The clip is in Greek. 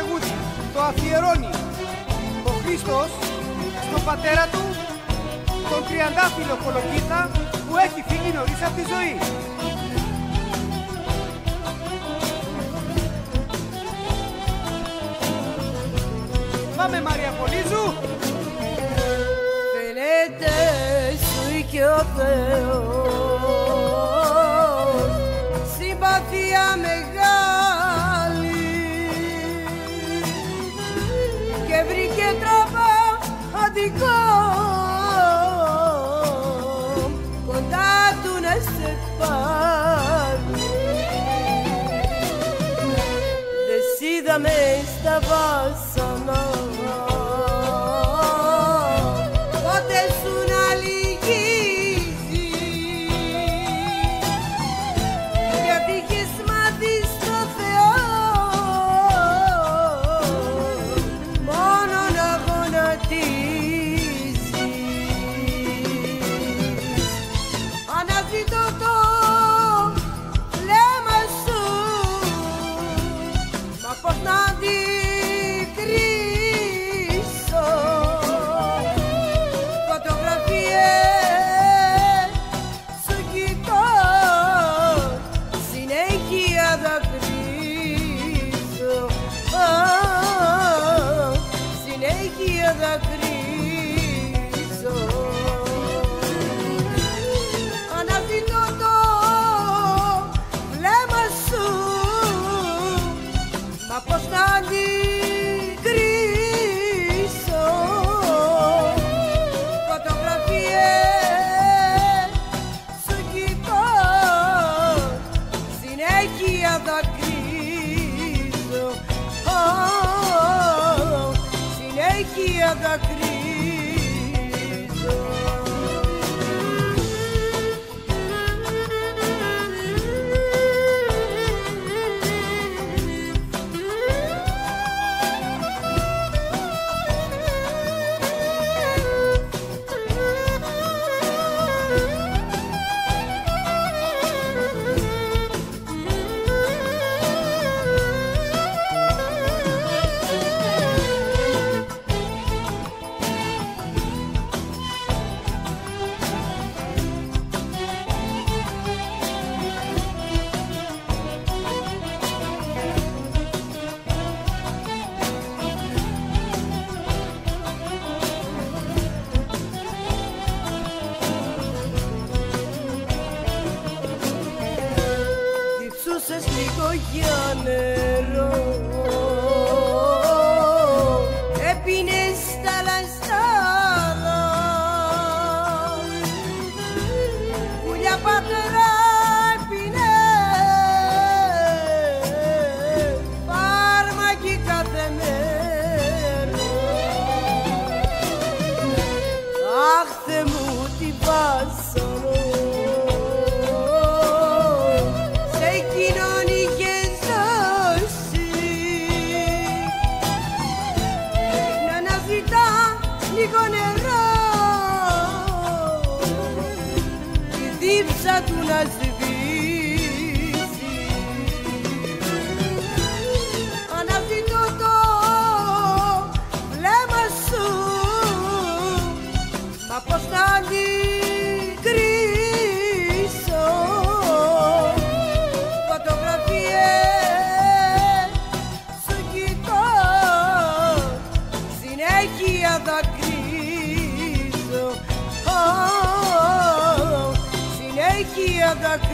τραγούδι το αφιερώνει ο Χρήστος στον πατέρα του, τον Τριαντάφυλλο Κολοκύθα, που έχει φύγει νωρίς από τη ζωή. Πάμε, Μαρία Πολύζου! Φαίνεται σου και ο Θεός συμπαθία μεγάλη και βρήκε τρόπο κοντά του να σε πάρει. Δε σ' είδαμε στα βάσανα, πότε σου να λυγίζει, γιατί είχες μάθει στο Θεό μόνο να γονατίζει. Αναζητώ το βλέμμα σου, μα πώς να αντικρίσω φωτογραφίες σου κοιτώ, συνέχεια δακρύζω, συνέχεια δακρύζω. Αναζητώ το βλέμμα σου, μα πώς να αντικρίσω φωτογραφίες σου κοιτώ, συνέχεια δακρύζω, συνέχεια δακρύζω. Ψούσες λίγο για νερό, έπινες τα λαστάλα, πουλιά πατρά έπινες φάρμακι κάθε μέρα. Αχ Θεέ μου τι βάσανο, λίγο νερό η δίψα του να σβήσει. Αναζητώ το βλέμμα σου, μα πώς να αντικρίσω φωτογραφίες σου κοιτώ, συνέχεια δακρύζω, συνέχεια δακρύζω.